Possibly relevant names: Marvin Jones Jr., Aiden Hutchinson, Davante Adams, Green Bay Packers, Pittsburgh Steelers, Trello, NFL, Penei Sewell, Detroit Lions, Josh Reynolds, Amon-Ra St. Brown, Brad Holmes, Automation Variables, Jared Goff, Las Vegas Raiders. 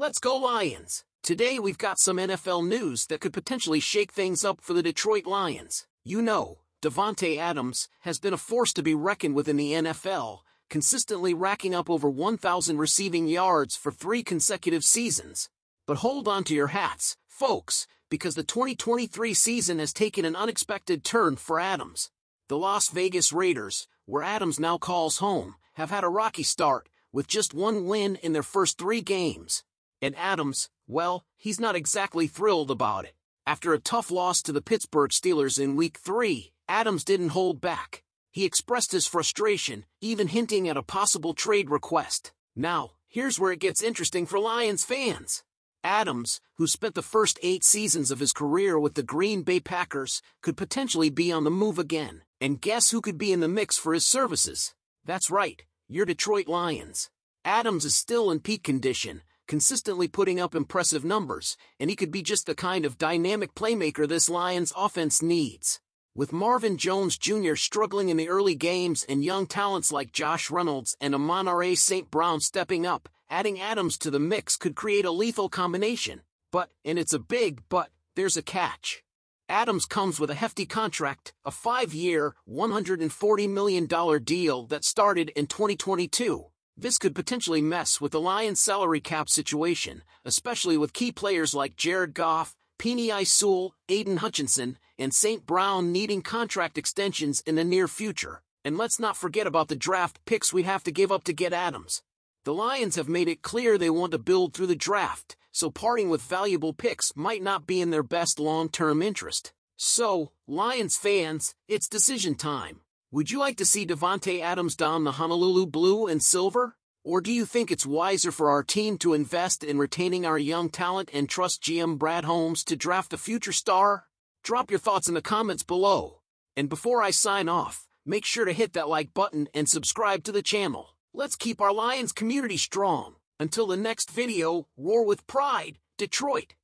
Let's go Lions! Today we've got some NFL news that could potentially shake things up for the Detroit Lions. You know, Davante Adams has been a force to be reckoned with in the NFL, consistently racking up over 1,000 receiving yards for 3 consecutive seasons. But hold on to your hats, folks, because the 2023 season has taken an unexpected turn for Adams. The Las Vegas Raiders, where Adams now calls home, have had a rocky start, with just 1 win in their first 3 games. And Adams, well, he's not exactly thrilled about it. After a tough loss to the Pittsburgh Steelers in Week 3, Adams didn't hold back. He expressed his frustration, even hinting at a possible trade request. Now, here's where it gets interesting for Lions fans. Adams, who spent the first 8 seasons of his career with the Green Bay Packers, could potentially be on the move again. And guess who could be in the mix for his services? That's right, your Detroit Lions. Adams is still in peak condition, consistently putting up impressive numbers, and he could be just the kind of dynamic playmaker this Lions offense needs. With Marvin Jones Jr. struggling in the early games and young talents like Josh Reynolds and Amon-Ra St. Brown stepping up, adding Adams to the mix could create a lethal combination. But, and it's a big but, there's a catch. Adams comes with a hefty contract, a 5-year, $140 million deal that started in 2022. This could potentially mess with the Lions' salary cap situation, especially with key players like Jared Goff, Penei Sewell, Aiden Hutchinson, and St. Brown needing contract extensions in the near future. And let's not forget about the draft picks we'd have to give up to get Adams. The Lions have made it clear they want to build through the draft, so parting with valuable picks might not be in their best long-term interest. So, Lions fans, it's decision time. Would you like to see Davante Adams don the Honolulu blue and silver? Or do you think it's wiser for our team to invest in retaining our young talent and trust GM Brad Holmes to draft a future star? Drop your thoughts in the comments below. And before I sign off, make sure to hit that like button and subscribe to the channel. Let's keep our Lions community strong. Until the next video, roar with pride, Detroit!